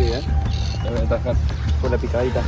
aquí, ¿eh? Voy a atajar por la picadita.